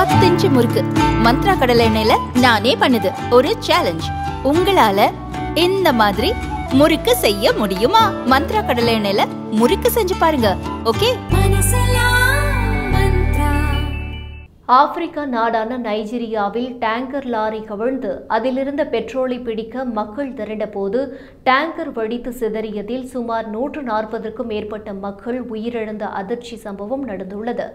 10 inch முறுக்கு மந்த்ரா கடலை எண்ணெயில நானே பண்ணுது ஒரு சேலஞ்ச். உங்களால இந்த மாதிரி முறுக்கு செய்ய முடியுமா? மந்த்ரா கடலை எண்ணெயில முறுக்கு செஞ்சு பாருங்க. ஓகே, ஆப்பிரிக்கா நாடான நைஜீரியாவில் டேங்கர் லாரி கவிழ்ந்து அதிலிருந்த பெட்ரோலை பிடிக்க மக்கள் திரண்டபோது டேங்கர் வெடித்து சிதறியதில் சுமார் 140க்கும் மேற்பட்ட மக்கள் உயிரிழந்த அதிர்ச்சி சம்பவம் நடந்துள்ளது.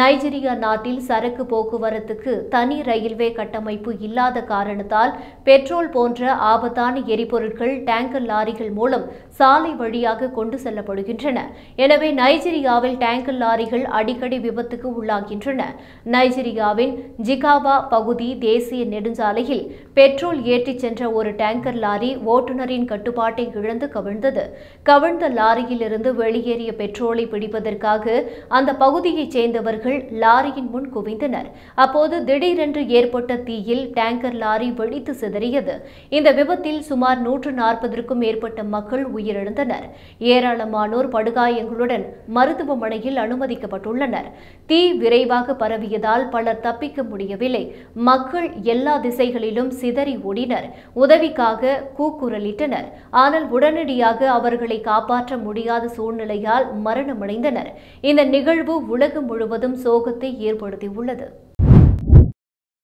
நைஜீரியா நாட்டில் சரக்கு போக்குவரத்துக்கு தனி ரயில்வே கட்டமைப்பு இல்லாத காரணத்தால் பெட்ரோல் போன்ற ஆபத்தான எரிபொருட்கள் டேங்கர் லாரிகள் மூலம் சாலை வழியாக கொண்டு செல்லப்படுகின்றன. எனவே நைஜீரியாவில் டேங்கர் லாரிகள் அடிக்கடி விபத்துக்கு உள்ளாகின்றன. நைஜீரியாவின் ஜிகாபா பகுதி தேசிய நெடுஞ்சாலையில் பெட்ரோல் ஏற்றிச் சென்ற ஒரு டேங்கர் லாரி ஓட்டுநரின் கட்டுப்பாட்டை இழந்து கவிழ்ந்தது. கவிழ்ந்த லாரியிலிருந்து வெளியேறிய பெட்ரோலை பிடிப்பதற்காக அந்த பகுதியைச் சேர்ந்தவர்கள் லாரியின் முன் குவிந்தனர். அப்போது திடீரென்று ஏற்பட்ட தீயில் டேங்கர் லாரி வெடித்து சிதறியது. இந்த விபத்தில் சுமார் 140க்கும் மேற்பட்ட மக்கள் உயிரிழந்தனர். ஏராளமானோர் படுகாயங்களுடன் மருத்துவமனையில் அனுமதிக்கப்பட்டுள்ளனர். தீ விரைவாக பரவியதால் பலர் தப்பிக்க முடியவில்லை. மக்கள் எல்லா திசைகளிலும் சிதறி ஓடினர், உதவிக்காக கூக்குரலிட்டனர். ஆனால் உடனடியாக அவர்களை காப்பாற்ற முடியாத சூழ்நிலையால் மரணமடைந்தனர். இந்த நிகழ்வு உலகம் முழுவதும் சோகத்தை ஏற்படுத்தியுள்ளது.